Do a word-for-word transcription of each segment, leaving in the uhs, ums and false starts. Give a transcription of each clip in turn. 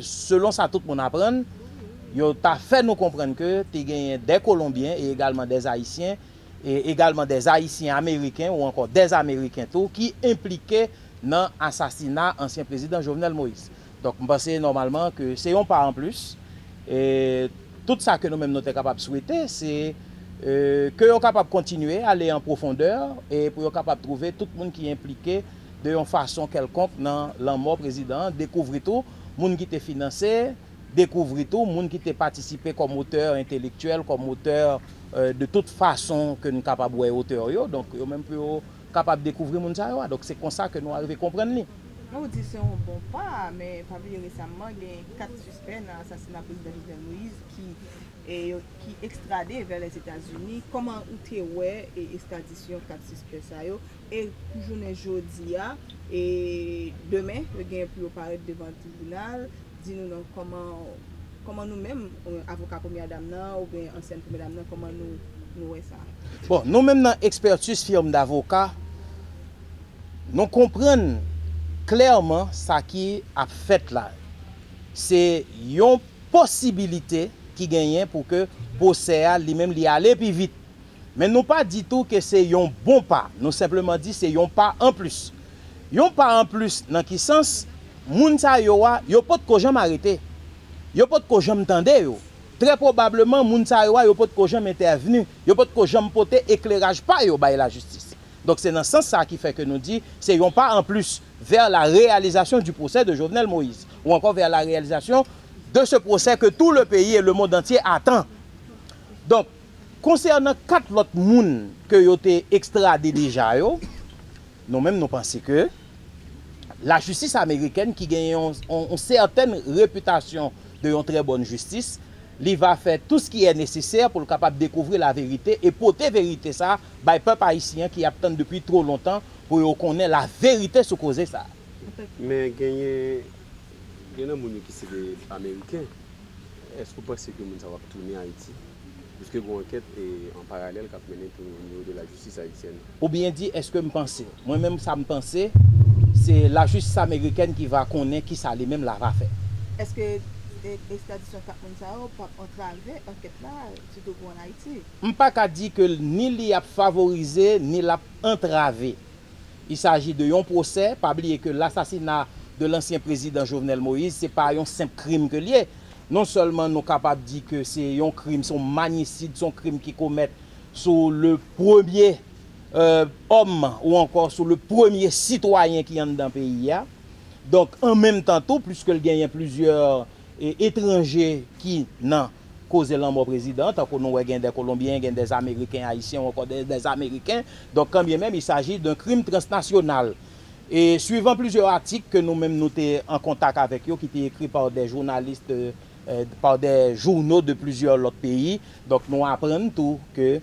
Selon ça, tout le monde apprend, il a fait nous comprendre que tu as des Colombiens et également des Haïtiens, et également des Haïtiens américains ou encore des Américains tout, qui impliquaient dans l'assassinat de l'ancien président Jovenel Moïse. Donc, je pense normalement que c'est un pas en plus. Et tout ça que nous-mêmes nous sommes capables de souhaiter, c'est euh, que nous sommes capables de continuer à aller en profondeur et pour nous capables de trouver tout le monde qui est impliqué de une façon quelconque dans la mort du président, découvrir tout, les gens qui étaient financés, découvrir tout, les gens qui étaient participés comme auteur intellectuel, comme auteur euh, de toute façon que nous sommes capables de auteur. Donc, nous sommes même capables de découvrir les gens. Donc, c'est comme ça que nous arrivons à comprendre. On dit que c'est un bon pas, mais pas plus récemment, il y a quatre suspects dans l'assassinat du président Jovenel Moïse qui est extradé vers les États-Unis. Comment vous avez extradition quatre suspects? Et journée aujourd'hui, et demain, il y a plus apparaître devant le tribunal. Dis-nous comment, comment nous-mêmes, avocats première dame ou bien ancienne première dame, comment nous voyons ça? Bon, nous-mêmes, dans l'expertise firme d'avocats, nous comprenons clairement, ce qui a fait là, c'est une possibilité qui gagne pour que le procès lui-même lui aille plus vite. Mais nous pas dit tout que c'est un bon pas. Nous simplement dit c'est un pas en plus. Un pas en plus dans quel sens? Mounsa yoa, yo pas de ko jam arrêté. Yo pas de ko jam tande yo. Très probablement mounsa yoa yo pas de ko jam intervenu, yo pas de ko jam porté éclairage pas yo bay la justice. Donc c'est dans ce sens ça qui fait que nous disons, c'est un pas en plus vers la réalisation du procès de Jovenel Moïse, ou encore vers la réalisation de ce procès que tout le pays et le monde entier attend. Donc, concernant quatre autres personnes qui ont été extradées déjà, nous-mêmes nous pensons que la justice américaine qui gagne une certaine réputation de une très bonne justice, il va faire tout ce qui est nécessaire pour être capable de découvrir la vérité et porter la vérité ça par le peuple haïtien qui attend depuis trop longtemps pour connaître la vérité sur cause ça. Mais il y a des gens qui sont américains. Est-ce que vous pensez que nous allons retourner à Haïti? Parce que vous enquête est en parallèle qui a mené au niveau de la justice haïtienne. Ou bien dit, est-ce que vous pensez? Moi-même, ça me pensait, c'est la justice américaine qui va connaître qui ça lui-même la va faire. Est-ce que l'extradition je ne peux pas dire que ni l'y a favorisé ni l'a entravé. Il s'agit de un procès, pas oublier que l'assassinat de l'ancien président Jovenel Moïse, ce n'est pas un simple crime que lié. Non seulement nous sommes capables de dire que c'est un crime, son magnicide, son crime qui commettent sur le premier euh, homme ou encore sur le premier citoyen qui est dans le pays. Donc en même temps, tout, puisque il y a plusieurs et étrangers qui n'ont causé la mort président, tant que nous avons des Colombiens, des Américains, Haïtiens, encore des, des Américains. Donc, quand bien même, il s'agit d'un crime transnational. Et suivant plusieurs articles que nous-mêmes nous sommes en contact avec eux, qui étaient écrits par des journalistes, euh, par des journaux de plusieurs autres pays, donc nous apprenons tout que,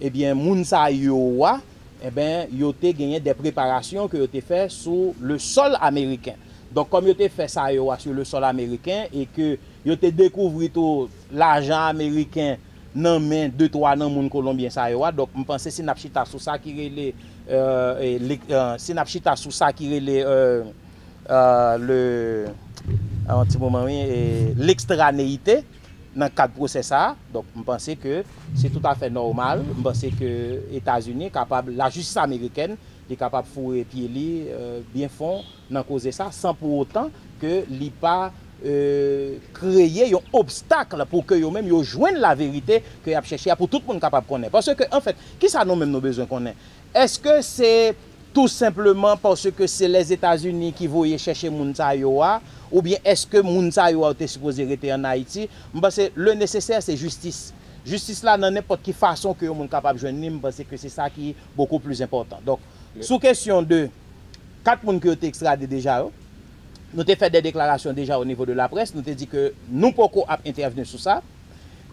eh bien, Mounsa Yoa, eh bien, ils ont gagné des préparations qui ont été faites sur le sol américain. Donc, comme ils ont fait ça sur le sol américain et que ils ont découvert tout l'argent américain dans les mains de trois dans les Colombiens, donc je pense que c'est Sinapchita sous ça qui relève le l'extranéité dans le cadre du procès. Donc, je pense que c'est tout à fait normal. Je pense que les États-Unis, la justice américaine, est capable de fourrer pieds euh, bien fond dans cause ça, sans pour autant que l'I P A euh, crée un obstacle pour que eux même joignent la vérité que a cherché pour tout le monde capable de connaître. Parce que en fait, qui ça nous même nos besoins qu'on ait? Est-ce que c'est tout simplement parce que c'est les États-Unis qui voyaient chercher Mounsa Yoa, ou bien est-ce que Mounsa Yoa était supposé être en Haïti? Parce que le nécessaire c'est justice. Justice là dans n'importe quelle façon que monde capable de joindre, parce que c'est ça qui est beaucoup plus important. Donc sous question de quatre personnes qui ont été extradées déjà, nous avons fait des déclarations déjà au niveau de la presse, nous avons dit que nous pouvons intervenir sur ça.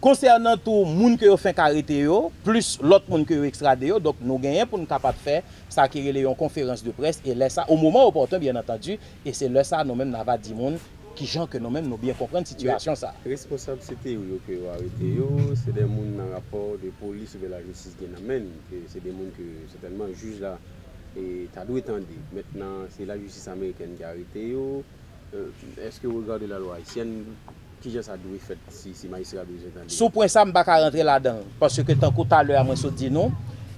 Concernant tout le monde qui ont fait arrêter, plus l'autre monde qui ont extradé, donc nous gagnons pour nous capables de faire ça qui est une conférence de presse et laisser ça au moment opportun, bien entendu, et c'est là ça nous-mêmes nous avons dit monde qui gens que nous-mêmes nous bien comprendre situation ça. Responsable c'était eux qui ont arrêté, c'est des gens dans rapport de police ou de la justice qui amène, c'est des gens que certainement juge là. Et t'as dû étendre. Maintenant, c'est la justice américaine qui a arrêté. euh, est-ce que vous regardez la loi haïtienne qui j'ai ça doit faire si si magistrat besoin d'entendre. Sous point ça, je ne vais pas rentrer là-dedans parce que tant que tout à l'heure moi je dis non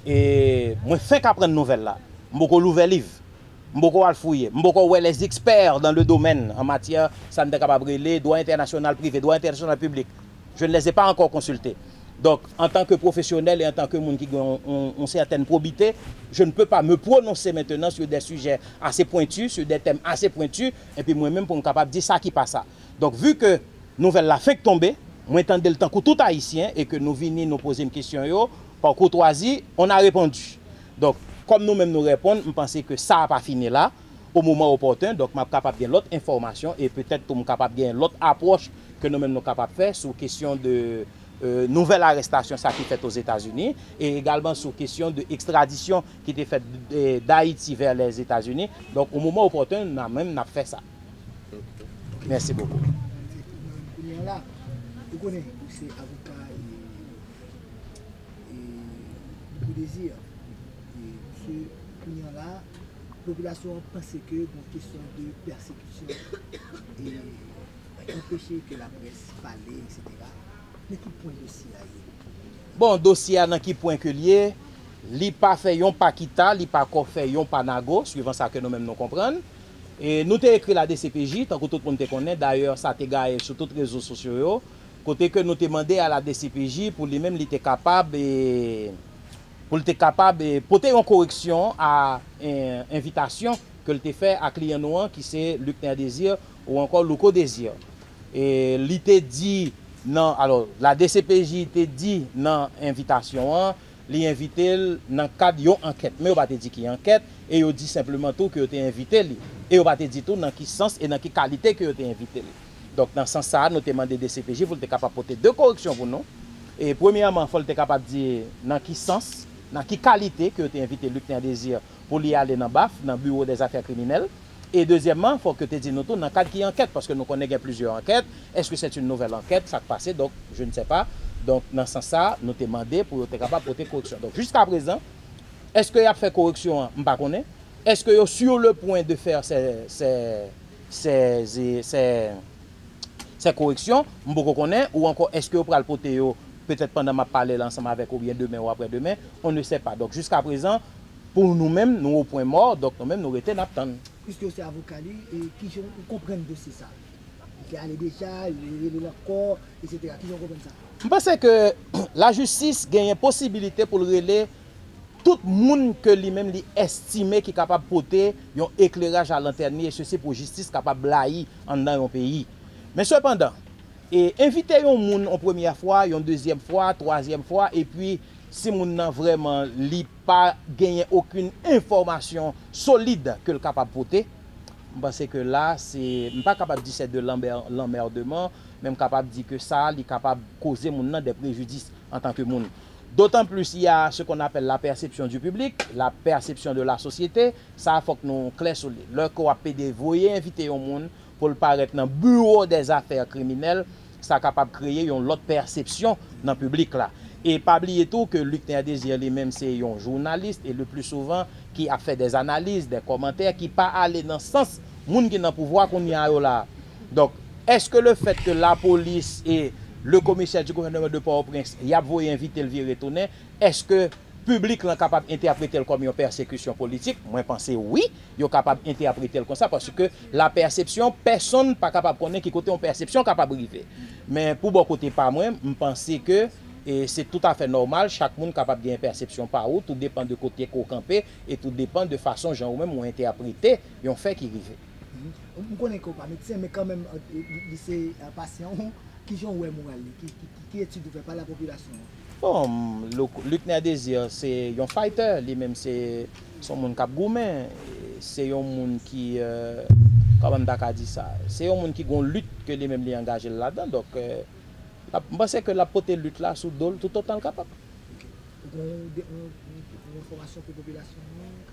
et moi fait qu'apprendre nouvelle là. M'boko l'ouvert livre, m'boko al fouiller, m'boko ouais les experts dans le domaine en matière ça ne capable briller droit international privé, droit international public. Je ne les ai pas encore consultés. Donc, en tant que professionnel et en tant que monde qui a une certaine probité, je ne peux pas me prononcer maintenant sur des sujets assez pointus, sur des thèmes assez pointus, et puis moi-même pour me capable de dire ça qui passe. Donc, vu que nouvelle la fait tomber, moi étant le temps que tout haïtien et que nous venons nous poser une question, yo, par courtoisie, on a répondu. Donc, comme nous-mêmes nous répondons, je pense que ça n'a pas fini là, au moment opportun, donc je suis capable de l'autre information et peut-être que je suis capable de l'autre approche que nous-mêmes nous sommes capables de faire sur question de... Euh, nouvelle arrestation ça qui est faite aux États-Unis et également sur question de extradition qui était faite d'Haïti vers les États-Unis. Donc au moment opportun, on a même n'a fait ça. Merci beaucoup. Vous connaissez ces avocats et Louko Desir. Et la population pense que bon question de persécution et empêcher que la presse parle, et cetera. Bon, dossier à qui point que lié, li pa fait yon pa kita, li pa ko fait yon pa nago, suivant ça que nous-mêmes nous comprenons. Et nous t'ai écrit la D C P J, tant que tout le monde te connaît, d'ailleurs ça te gagne sur tous les réseaux sociaux. Côté que nous t'ai demandé à la D C P J pour lui-même il était capable et pour le capable et porter une correction à une invitation que le fait à client noir qui c'est Luckner Désir ou encore Louko Desir. Et il t'a dit non, alors la D C P J te dit dans l'invitation, li invite dans le cadre d'une enquête. Mais on va te dire qu'il y a enquête et on dit simplement tout que tu es invité. Et on va te dire tout dans quel sens et dans quelle qualité que tu es invité. Donc dans ce sens-là, nous demandons à la D C P J pour être capable de porter deux corrections pour nous. Et premièrement, il faut être capable de dire dans quel sens, dans quelle qualité que tu es invité Luckner Désir pour y aller dans le B A F, dans le Bureau des affaires criminelles. Et deuxièmement, il faut que tu dises nous tout dans le cadre qui enquête, parce que nous connaissons plusieurs enquêtes. Est-ce que c'est une nouvelle enquête, ça passe, donc je ne sais pas. Donc, dans ce sens-là, nous demandons pour être capable de porter correction. Donc, jusqu'à présent, est-ce qu'il y a fait correction? Je ne sais pas. Est-ce qu'il y a sur le point de faire ces, ces, ces, ces, ces, ces corrections? Je ne connais pas. Ou encore, est-ce qu'il y a le porter peut-être pendant ma parler ensemble avec ou bien demain ou après-demain? On ne sait pas. Donc, jusqu'à présent, pour nous-mêmes, nous au point mort, donc nous-mêmes, nous restons attendus. Puisque c'est avocat et qui comprennent le dossier ça. Qui allait déjà, il est corps, et cetera. Qui comprennent ça. Je pense que la justice a une possibilité pour relayer tout le monde que lui-même estime qui est capable de porter un éclairage à l'intérieur et ceci pour justice capable de blayer dans un pays. Mais cependant, et inviter un monde en première fois, une deuxième fois, troisième fois, et puis si moun nan vraiment li pas gagné aucune information solide que le capable porter, pense que là c'est pas capable de dire de l'emmerdement, même capable de dire que ça li capable causer moun nan des préjudices en tant que moun. D'autant plus il y a ce qu'on appelle la perception du public, la perception de la société, ça faut que nous clair sur lui. Le ko ap dévoyer inviter un monde pour le paraître dans bureau des affaires criminelles, ça capable créer une autre perception dans le public là. Et pas oublier tout que Luckner Désir lui-même c'est un journaliste et le plus souvent qui a fait des analyses, des commentaires qui pas aller dans le sens monde qui n'a pouvoir qu'on y a là. Donc est-ce que le fait que la police et le commissaire du gouvernement de Port-au-Prince y a voulu inviter le virer tourner, est-ce que public est capable d'interpréter comme une persécution politique? Moi, je pense oui, ils sont capables d'interpréter comme ça parce que la perception, personne n'est pas capable de connaître qui côté une perception capable d'arriver. Mais pour beaucoup côté pas moi, je pense que c'est tout à fait normal, chaque monde est capable d'avoir une perception par où, tout dépend de côté qu'on campe et tout dépend de façon genre même ou interpréter et on fait qui arrive. On connaît qu'on pas médecin, mais quand même, c'est un patient qui est moral, qui étudie par la population. Bon, Luckner Désir, c'est un fighter, lui-même, c'est son monde qui a gourmé, c'est un monde qui, euh, comment on dit ça, c'est un monde qui a une lutte que lui-même est engagé là-dedans. Donc, euh, je pense que la potée lutte là, sous dole, tout autant capable. Vous avez une information pour la population?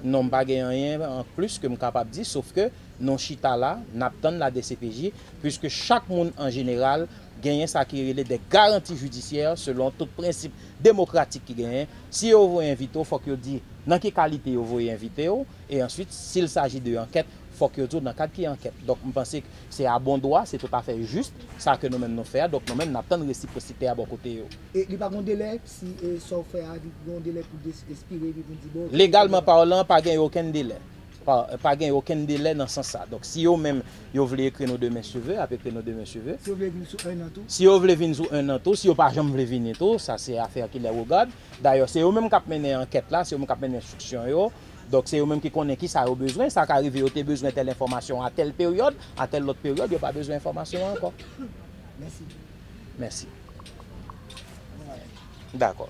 Non, je n'ai pas rien en plus que je suis capable de dire, sauf que non chita là, n'attend la D C P J, puisque chaque monde en général, gagne ça qui relève des garanties judiciaires selon tout principe démocratique qui gagne. Si vous voulez inviter, il faut que vous dites dans quelle qualité vous voulez inviter. Et ensuite, s'il s'agit d'une enquête, faut que dans le cadre qui enquête. Donc, je pense que c'est à bon droit, c'est tout à fait juste, ça que nous-mêmes nous faisons. Donc, nous-mêmes, nous attendons réciprocité à bon côté. Et il n'y a pas de délai, si ça fait un délai pour expirer, bon. Légalement parlant, pas de aucun délai. Pas gain aucun délai dans ce sens-là. Donc, si vous même vous voulez écrire nos deux mains cheveux, avec nos deux mains cheveux. Si vous voulez venir sous un an tout. Si vous voulez venir sous un an tout, si vous pas jamais voulez venir tout, ça c'est affaire qui les regarde. D'ailleurs, c'est eux même qui ont mené l'enquête là, c'est eux même qui ont mené l'instruction. Donc, c'est eux même qui connaissent qui ça a besoin, ça qui arrive, ils ont besoin de telle information à telle période, à telle autre période, ils n'ont pas besoin d'information encore. Merci. Merci. D'accord.